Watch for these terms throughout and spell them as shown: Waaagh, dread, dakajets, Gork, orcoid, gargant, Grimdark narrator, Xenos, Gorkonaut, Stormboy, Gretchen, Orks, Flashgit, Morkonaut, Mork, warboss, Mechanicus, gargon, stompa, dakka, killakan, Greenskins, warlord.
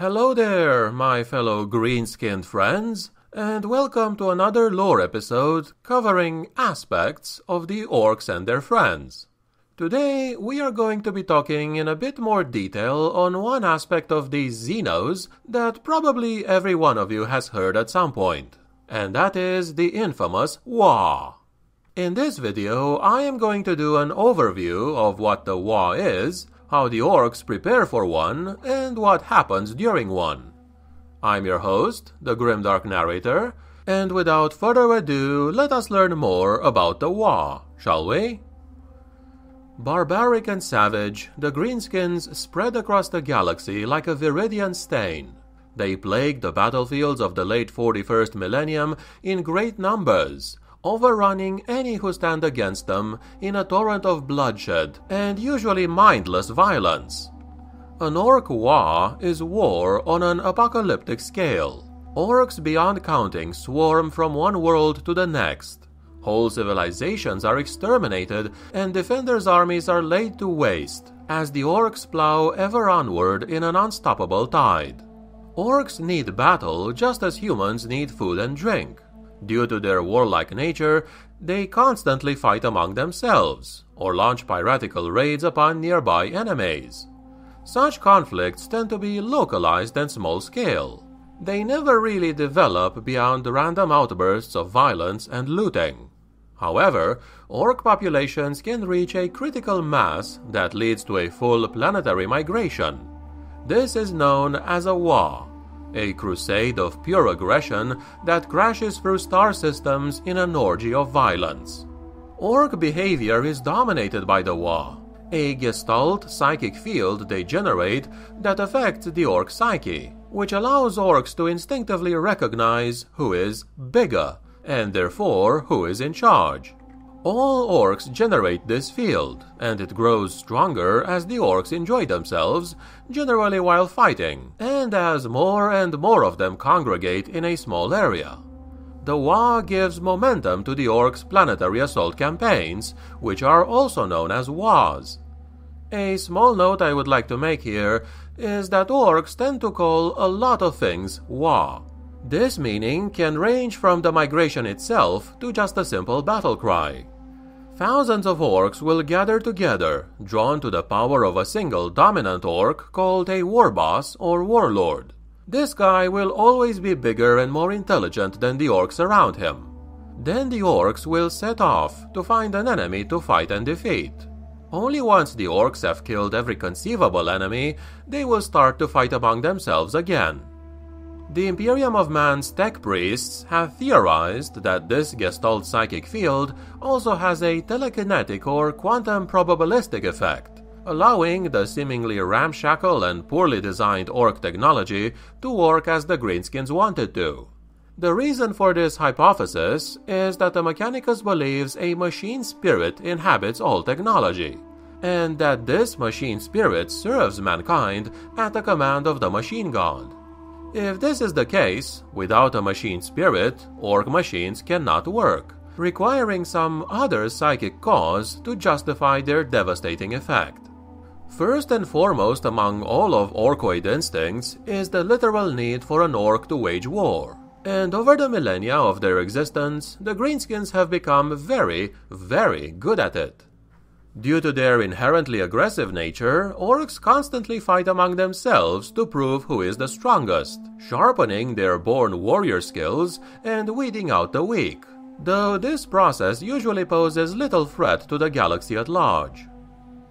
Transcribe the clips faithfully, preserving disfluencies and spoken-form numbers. Hello there, my fellow green-skinned friends, and welcome to another lore episode covering aspects of the orks and their friends. Today we are going to be talking in a bit more detail on one aspect of the Xenos that probably every one of you has heard at some point, and that is the infamous Waaagh. In this video I am going to do an overview of what the Waaagh is, how the orks prepare for one, and what happens during one. I'm your host, the Grimdark narrator, and without further ado, let us learn more about the Waaagh, shall we? Barbaric and savage, the Greenskins spread across the galaxy like a viridian stain. They plagued the battlefields of the late forty-first millennium in great numbers, overrunning any who stand against them in a torrent of bloodshed and usually mindless violence. An orc Waaagh is war on an apocalyptic scale. Orcs beyond counting swarm from one world to the next. Whole civilizations are exterminated and defenders' armies are laid to waste as the orcs plow ever onward in an unstoppable tide. Orcs need battle just as humans need food and drink. Due to their warlike nature, they constantly fight among themselves, or launch piratical raids upon nearby enemies. Such conflicts tend to be localized and small-scale. They never really develop beyond random outbursts of violence and looting. However, orc populations can reach a critical mass that leads to a full planetary migration. This is known as a Waaagh, a crusade of pure aggression that crashes through star systems in an orgy of violence. Orc behavior is dominated by the Waaagh, a gestalt psychic field they generate that affects the orc psyche, which allows orcs to instinctively recognize who is bigger, and therefore who is in charge. All orcs generate this field, and it grows stronger as the orcs enjoy themselves, generally while fighting, and as more and more of them congregate in a small area. The Waaagh gives momentum to the orcs' planetary assault campaigns, which are also known as Waaghs. A small note I would like to make here is that orcs tend to call a lot of things Waaagh. This meaning can range from the migration itself to just a simple battle cry. Thousands of orcs will gather together, drawn to the power of a single dominant orc called a warboss or warlord. This guy will always be bigger and more intelligent than the orcs around him. Then the orcs will set off to find an enemy to fight and defeat. Only once the orcs have killed every conceivable enemy, they will start to fight among themselves again. The Imperium of Man's tech priests have theorized that this gestalt psychic field also has a telekinetic or quantum probabilistic effect, allowing the seemingly ramshackle and poorly designed orc technology to work as the Greenskins wanted to. The reason for this hypothesis is that the Mechanicus believes a machine spirit inhabits all technology, and that this machine spirit serves mankind at the command of the machine god. If this is the case, without a machine spirit, orc machines cannot work, requiring some other psychic cause to justify their devastating effect. First and foremost among all of orcoid instincts is the literal need for an orc to wage war, and over the millennia of their existence, the Greenskins have become very, very good at it. Due to their inherently aggressive nature, orcs constantly fight among themselves to prove who is the strongest, sharpening their born warrior skills and weeding out the weak, though this process usually poses little threat to the galaxy at large.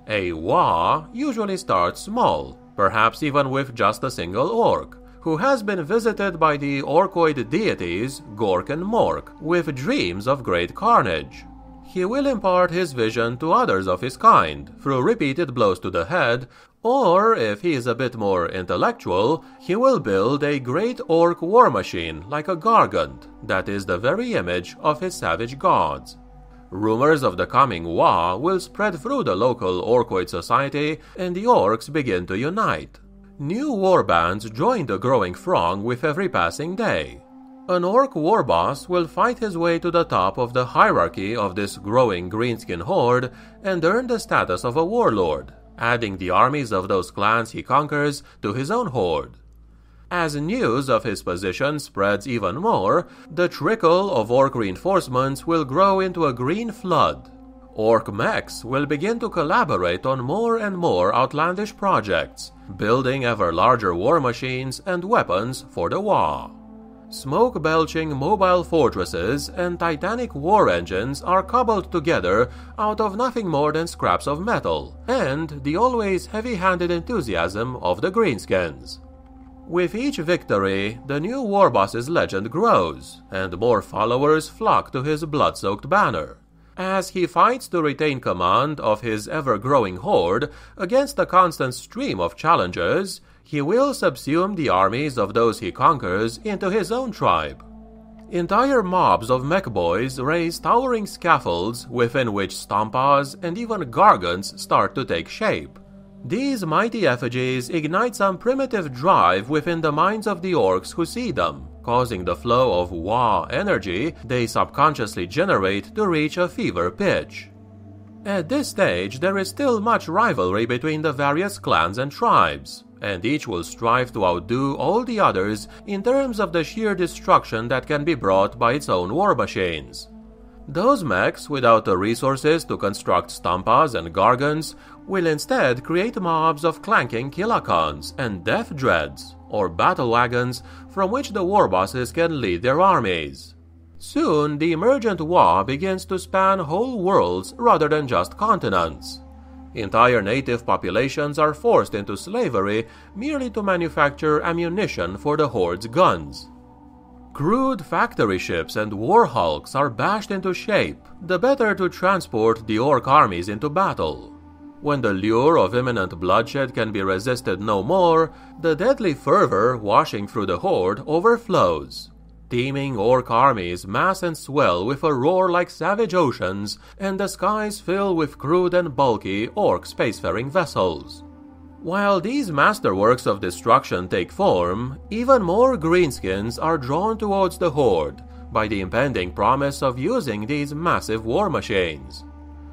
A Waaagh usually starts small, perhaps even with just a single orc, who has been visited by the orcoid deities Gork and Mork with dreams of great carnage. He will impart his vision to others of his kind through repeated blows to the head, or if he is a bit more intellectual, he will build a great orc war machine like a gargant that is the very image of his savage gods. Rumors of the coming Waaagh will spread through the local orcoid society and the orcs begin to unite. New warbands join the growing throng with every passing day. An orc warboss will fight his way to the top of the hierarchy of this growing greenskin horde and earn the status of a warlord, adding the armies of those clans he conquers to his own horde. As news of his position spreads even more, the trickle of Ork reinforcements will grow into a green flood. Ork mechs will begin to collaborate on more and more outlandish projects, building ever larger war machines and weapons for the Waaagh. Smoke-belching mobile fortresses and titanic war engines are cobbled together out of nothing more than scraps of metal, and the always heavy-handed enthusiasm of the Greenskins. With each victory, the new warboss's legend grows, and more followers flock to his blood-soaked banner. As he fights to retain command of his ever-growing horde against a constant stream of challengers, he will subsume the armies of those he conquers into his own tribe. Entire mobs of mech boys raise towering scaffolds within which stompas and even gargants start to take shape. These mighty effigies ignite some primitive drive within the minds of the orcs who see them, causing the flow of Waaagh energy they subconsciously generate to reach a fever pitch. At this stage, there is still much rivalry between the various clans and tribes, and each will strive to outdo all the others in terms of the sheer destruction that can be brought by its own war machines. Those mechs without the resources to construct stompas and gargons will instead create mobs of clanking killakans and death dreads, or battle wagons from which the warbosses can lead their armies. Soon, the emergent Waaagh begins to span whole worlds rather than just continents. Entire native populations are forced into slavery merely to manufacture ammunition for the horde's guns. Crude factory ships and war hulks are bashed into shape, the better to transport the orc armies into battle. When the lure of imminent bloodshed can be resisted no more, the deadly fervor washing through the horde overflows. Teeming orc armies mass and swell with a roar like savage oceans, and the skies fill with crude and bulky orc spacefaring vessels. While these masterworks of destruction take form, even more greenskins are drawn towards the horde by the impending promise of using these massive war machines.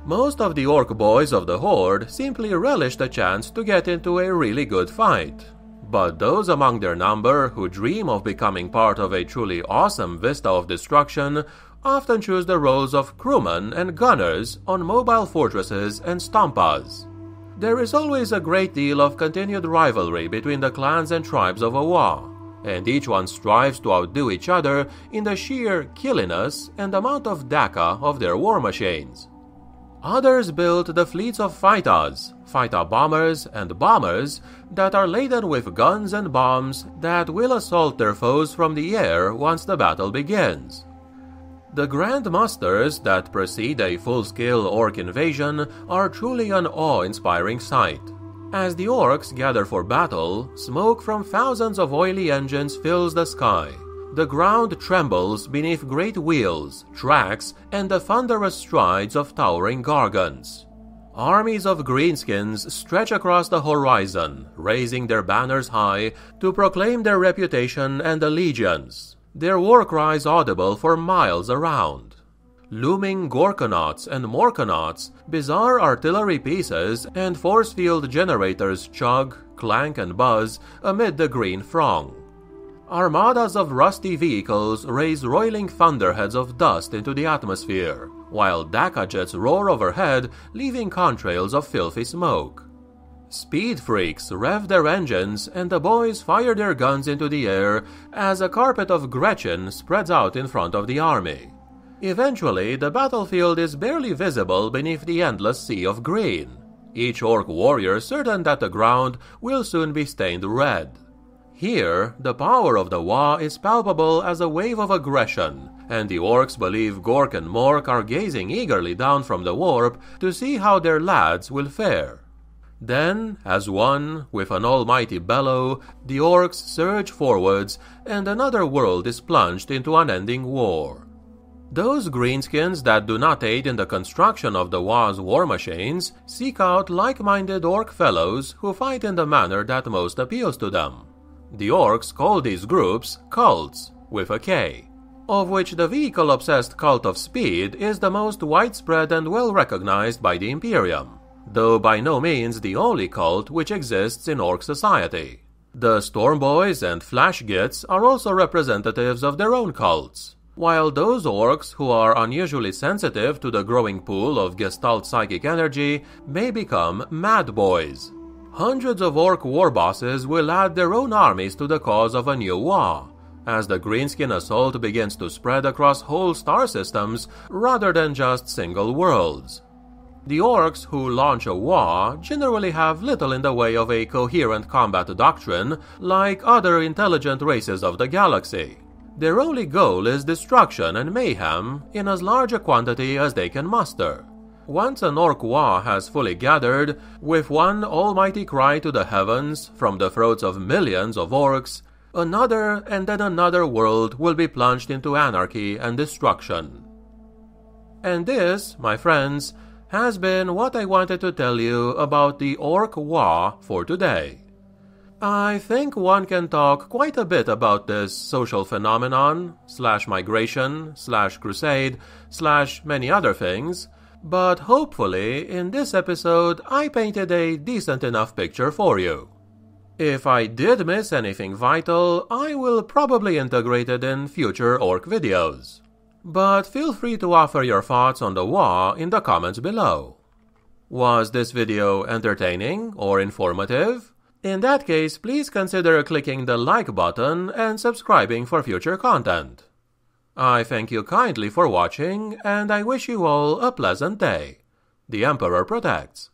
Most of the orc boys of the horde simply relish the chance to get into a really good fight. But those among their number who dream of becoming part of a truly awesome vista of destruction often choose the roles of crewmen and gunners on mobile fortresses and stompas. There is always a great deal of continued rivalry between the clans and tribes of Waaagh, and each one strives to outdo each other in the sheer killiness and amount of dakka of their war machines. Others built the fleets of fighters, fighter bombers and bombers that are laden with guns and bombs that will assault their foes from the air once the battle begins. The grand musters that precede a full-scale orc invasion are truly an awe-inspiring sight. As the orcs gather for battle, smoke from thousands of oily engines fills the sky. The ground trembles beneath great wheels, tracks, and the thunderous strides of towering gargants. Armies of greenskins stretch across the horizon, raising their banners high to proclaim their reputation and allegiance. Their war cries audible for miles around. Looming Gorkonauts and Morkonauts, bizarre artillery pieces and force field generators chug, clank and buzz amid the green throng. Armadas of rusty vehicles raise roiling thunderheads of dust into the atmosphere, while dakajets roar overhead, leaving contrails of filthy smoke. Speed freaks rev their engines and the boys fire their guns into the air as a carpet of Gretchen spreads out in front of the army. Eventually, the battlefield is barely visible beneath the endless sea of green, each orc warrior certain that the ground will soon be stained red. Here, the power of the Waaagh is palpable as a wave of aggression, and the orcs believe Gork and Mork are gazing eagerly down from the warp to see how their lads will fare. Then, as one, with an almighty bellow, the orcs surge forwards, and another world is plunged into unending war. Those greenskins that do not aid in the construction of the Waagh's war machines seek out like-minded orc fellows who fight in the manner that most appeals to them. The orcs call these groups cults, with a K, of which the vehicle-obsessed cult of speed is the most widespread and well-recognized by the Imperium, though by no means the only cult which exists in orc society. The Stormboys and Flashgits are also representatives of their own cults, while those orcs who are unusually sensitive to the growing pool of Gestalt psychic energy may become Mad Boys. Hundreds of orc warbosses will add their own armies to the cause of a new Waaagh, as the Greenskin assault begins to spread across whole star systems rather than just single worlds. The orcs who launch a Waaagh generally have little in the way of a coherent combat doctrine like other intelligent races of the galaxy. Their only goal is destruction and mayhem in as large a quantity as they can muster. Once an orc Waaagh has fully gathered, with one almighty cry to the heavens from the throats of millions of orcs, another and then another world will be plunged into anarchy and destruction. And this, my friends, has been what I wanted to tell you about the orc Waaagh for today. I think one can talk quite a bit about this social phenomenon, slash migration, slash crusade, slash many other things, but hopefully in this episode I painted a decent enough picture for you. If I did miss anything vital, I will probably integrate it in future orc videos. But feel free to offer your thoughts on the Waaagh in the comments below. Was this video entertaining or informative? In that case, please consider clicking the like button and subscribing for future content. I thank you kindly for watching, and I wish you all a pleasant day. The Emperor protects.